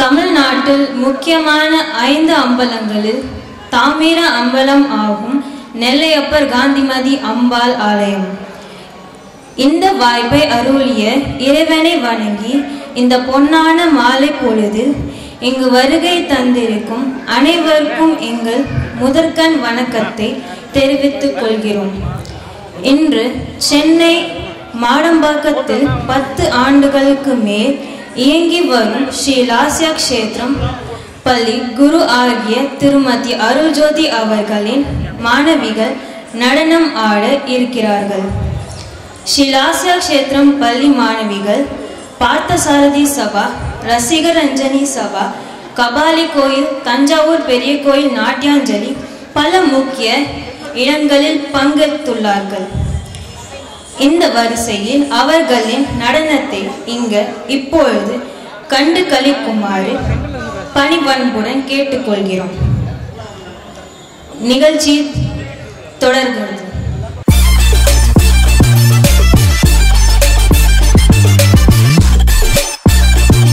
தமிழ்நாட்டில் முக்கியமான 5 அம்பலங்களில் தாமிர அம்பலம் ஆகும் நெல்லையப்பர் காந்திமதி அம்பாள் ஆலயம். இந்த வாய்ப்பை அருளிய இறைவனை வணங்கி இந்த பொன்னான மாலை பொழுது இங்கு வருகை தந்திருக்கும் அனைவருக்கும் எங்கள் முதற்கண் வணக்கத்தை தெரிவித்துக் கொள்கிறோம். இன்று சென்னை மாடம்பாக்கத்தில் 10 ஆண்டுகளுக்கு மேல் இயங்கி வரும் ஸ்ரீ லாஸ்யா கஷேத்திரம் பள்ளி குரு ஆகிய திருமதி அருள்ஜோதி அவர்களின் மாணவிகள் நடனம் ஆட இருக்கிறார்கள். ஸ்ரீ லாஸ்யா கஷேத்திரம் பள்ளி மாணவிகள் பார்த்தசாரதி சபா, ரசிகரஞ்சனி சபா, கபாலி கோயில், தஞ்சாவூர் பெரிய கோயில் நாட்டியாஞ்சலி பல முக்கிய இடங்களில் பங்கெடுத்துள்ளார்கள். இந்த வரிசையில் அவர்களின் நடனத்தை இங்கு இப்பொழுது கண்டு களிக்குமாறு பணிவன்புடன் கேட்டுக்கொள்கிறோம். நிகழ்ச்சி தொடர்கிறது.